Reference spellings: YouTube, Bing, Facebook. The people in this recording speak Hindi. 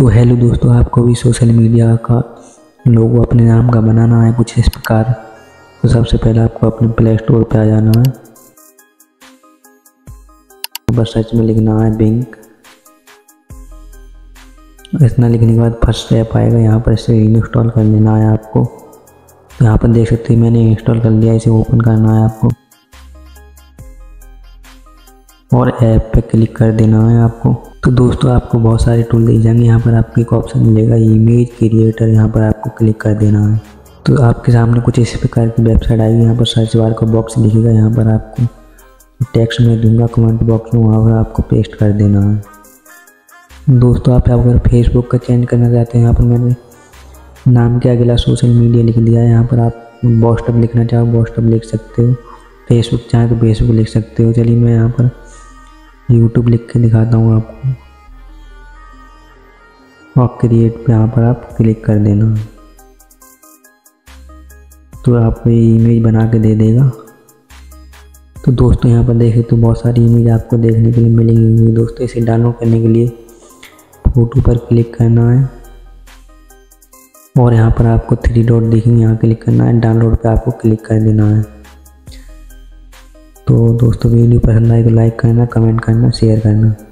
तो हेलो दोस्तों, आपको भी सोशल मीडिया का लोगो अपने नाम का बनाना है कुछ इस प्रकार। तो सबसे पहले आपको अपने प्ले स्टोर पर आ जाना है, तो सर्च में लिखना है बिंग। इतना लिखने के बाद फर्स्ट ऐप आएगा, यहाँ पर इसे इंस्टॉल कर लेना है आपको। तो यहाँ पर देख सकते हैं मैंने इंस्टॉल कर लिया, इसे ओपन करना है आपको और ऐप पे क्लिक कर देना है आपको। तो दोस्तों आपको बहुत सारे टूल दिख जाएंगे, यहाँ पर आपको एक ऑप्शन मिलेगा इमेज क्रिएटर, यहाँ पर आपको क्लिक कर देना है। तो आपके सामने कुछ इस प्रकार की वेबसाइट आएगी, यहाँ पर सर्च बार का बॉक्स दिखेगा, यहाँ पर आपको टेक्स्ट में दूंगा कमेंट बॉक्स में, वहाँ पर आपको पेस्ट कर देना है। दोस्तों आप अगर फेसबुक का चेंज करना चाहते हैं, यहाँ पर मैंने नाम के अगला सोशल मीडिया लिख दिया है। यहाँ पर आप व्हाट्सएप लिखना चाहो व्हाट्सएप लिख सकते हो, फेसबुक चाहे तो फेसबुक लिख सकते हो। चलिए मैं यहाँ पर यूट्यूब लिख के दिखाता हूँ आपको, और क्रिएट पे यहाँ पर आप क्लिक कर देना। तो आपको ये इमेज बना के दे देगा। तो दोस्तों यहाँ पर देखें तो बहुत सारी इमेज आपको देखने के लिए मिलेंगी। दोस्तों इसे डाउनलोड करने के लिए फोटो पर क्लिक करना है और यहाँ पर आपको थ्री डॉट देखेंगे, यहाँ क्लिक करना है, डाउनलोड पे आपको क्लिक कर देना है। तो दोस्तों वीडियो पसंद आए तो लाइक करना, कमेंट करना, शेयर करना।